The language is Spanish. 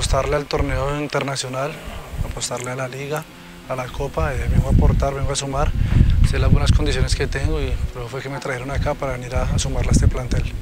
apostarle al torneo internacional, apostarle a la liga, a la copa, vengo a aportar, vengo a sumar, sé las buenas condiciones que tengo y luego fue que me trajeron acá para venir a sumarla a este plantel.